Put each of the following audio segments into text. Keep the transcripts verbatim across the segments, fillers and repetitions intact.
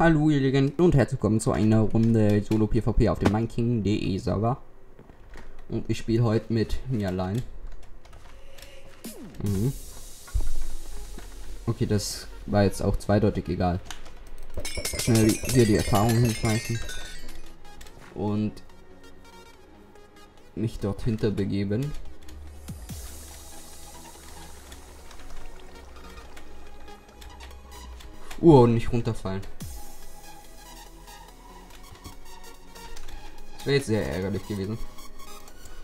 Hallo ihr Legenden und herzlich willkommen zu einer Runde Solo PvP auf dem MineKing.de Server. Und ich spiele heute mit mir allein. Mhm. Okay, das war jetzt auch zweideutig egal. Schnell hier die Erfahrung hinschmeißen. Und mich dort hinter begeben. Uh, und nicht runterfallen. Das wäre jetzt sehr ärgerlich gewesen.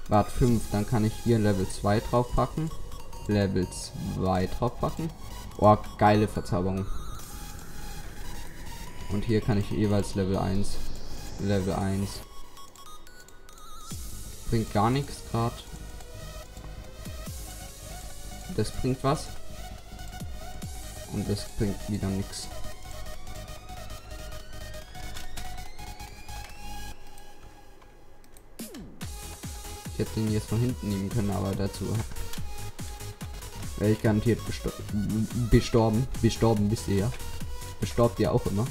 Wart fünf, dann kann ich hier Level zwei draufpacken. Level zwei draufpacken. Oh, geile Verzauberung. Und hier kann ich jeweils Level eins. Level eins. Bringt gar nichts gerade. Das bringt was. Und das bringt wieder nichts. Ich hätte ihn jetzt von hinten nehmen können, aber dazu wäre ich garantiert bestor bestorben. Bestorben bist ihr ja. Bestorbt ihr auch immer.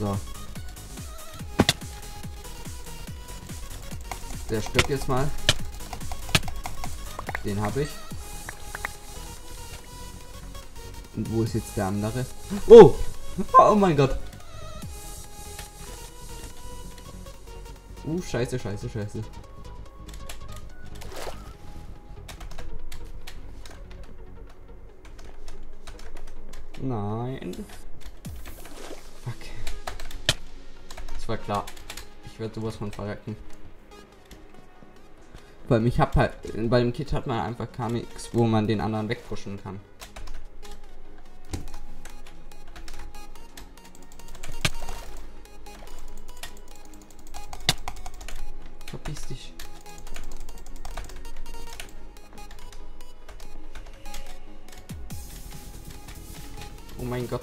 So. Der Stück jetzt mal. Den habe ich. Und wo ist jetzt der andere? Oh! Oh mein Gott! Uh, scheiße, scheiße, scheiße. Nein. Fuck. Das war klar. Ich werde sowas von verrecken. Weil ich hab halt. Bei dem Kit hat man einfach gar nichts, wo man den anderen wegpushen kann. Verpiss dich. Oh mein Gott.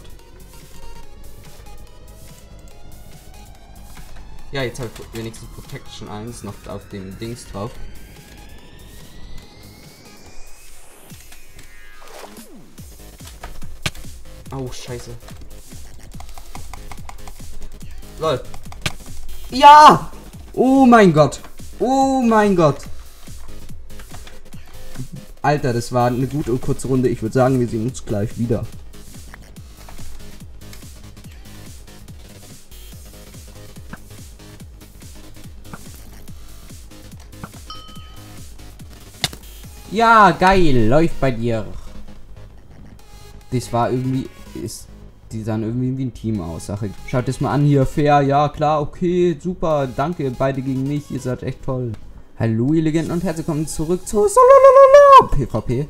Ja, jetzt habe ich wenigstens Protection eins noch auf dem Dings drauf. Oh, scheiße. Lol. Ja! Oh mein Gott. Oh mein Gott. Alter, das war eine gute und kurze Runde. Ich würde sagen, wir sehen uns gleich wieder. Ja, geil. Läuft bei dir. Das war irgendwie... Ist, die sahen irgendwie wie ein Team aus. Schaut es mal an hier, fair, ja klar, okay, super, danke, beide gegen mich, ihr seid echt toll. Hallo ihr Legenden und herzlich willkommen zurück zu Solo PvP.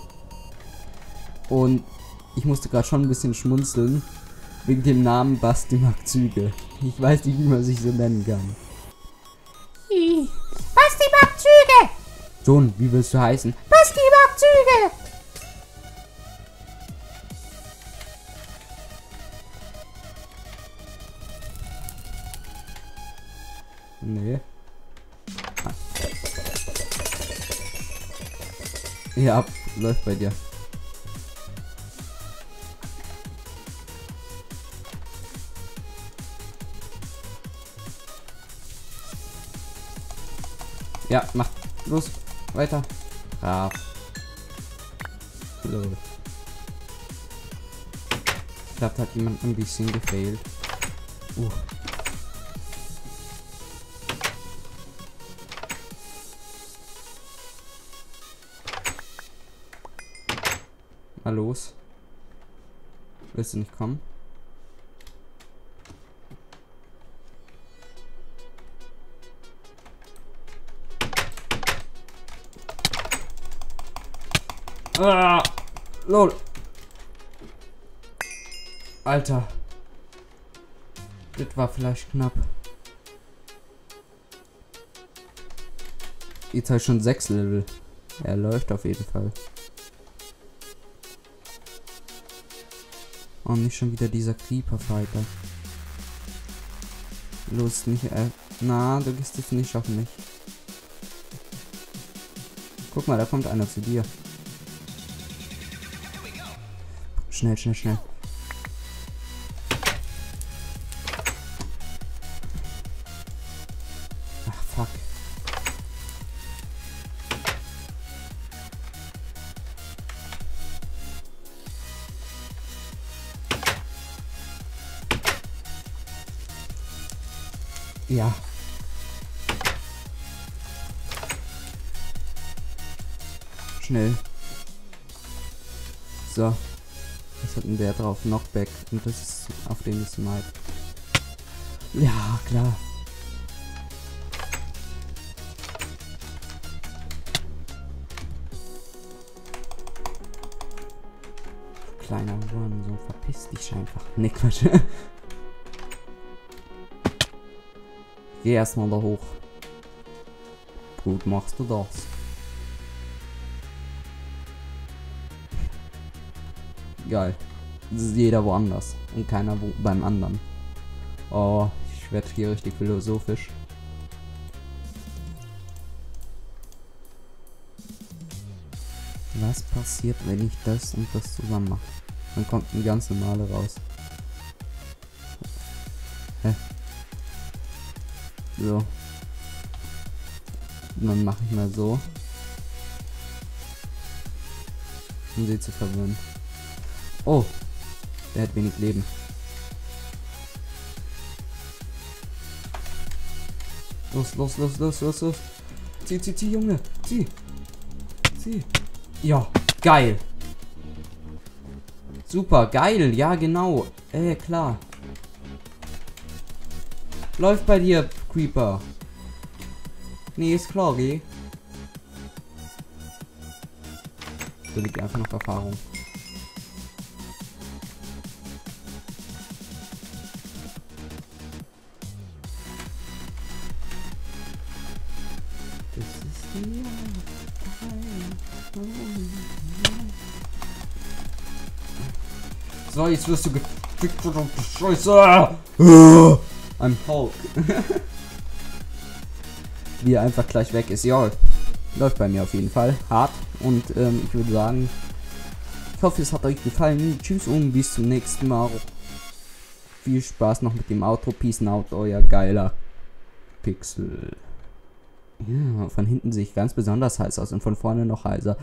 Und ich musste gerade schon ein bisschen schmunzeln, wegen dem Namen Basti Mac Züge. Ich weiß nicht, wie man sich so nennen kann. Basti Mac Züge! Sohn, wie willst du heißen? Basti Mac Züge! Nee. Ah. Ja, ab, läuft bei dir. Ja, macht los, weiter. Brav. Hallo. Ich glaube, da hat jemand ein bisschen gefehlt. Uh. Los. Willst du nicht kommen? Ah, lol. Alter. Das war vielleicht knapp. Jetzt halt schon sechs Level. Er läuft auf jeden Fall. Oh, nicht schon wieder dieser Creeper-Fighter. Los, nicht, äh, na, du wirst es nicht auf mich. Guck mal, da kommt einer zu dir. Schnell, schnell, schnell. Ach, fuck. Ja. Schnell. So. Was hat denn der drauf? Knockback. Und das ist, auf dem ist Mike. Ja, klar. Kleiner Mann, so verpiss dich einfach. Ne, Quatsch. Geh erstmal da hoch. Gut machst du das. Geil. Das ist jeder woanders und keiner wo beim anderen. Oh, ich werde hier richtig philosophisch. Was passiert, wenn ich das und das zusammen mache? Dann kommt ein ganz normale raus. Hä? So. Und dann mache ich mal so. Um sie zu verwirren. Oh, der hat wenig Leben. Los, los, los, los, los, los. Zieh, zieh, zieh, Junge. Zieh. Zieh. Ja, geil. Super, geil. Ja, genau. Äh, klar. Läuft bei dir, Creeper. Nee, ist klar, geh. Da liegt einfach noch Erfahrung. So, jetzt wirst du gefickt, verdammte Scheiße! I'm Hulk. Wie er einfach gleich weg ist. Ja, läuft bei mir auf jeden Fall. Hart. Und ähm, ich würde sagen, ich hoffe, es hat euch gefallen. Tschüss und bis zum nächsten Mal. Viel Spaß noch mit dem Outro. Peace out, euer geiler Pixel. Ja, von hinten sehe ich ganz besonders heiß aus und von vorne noch heißer.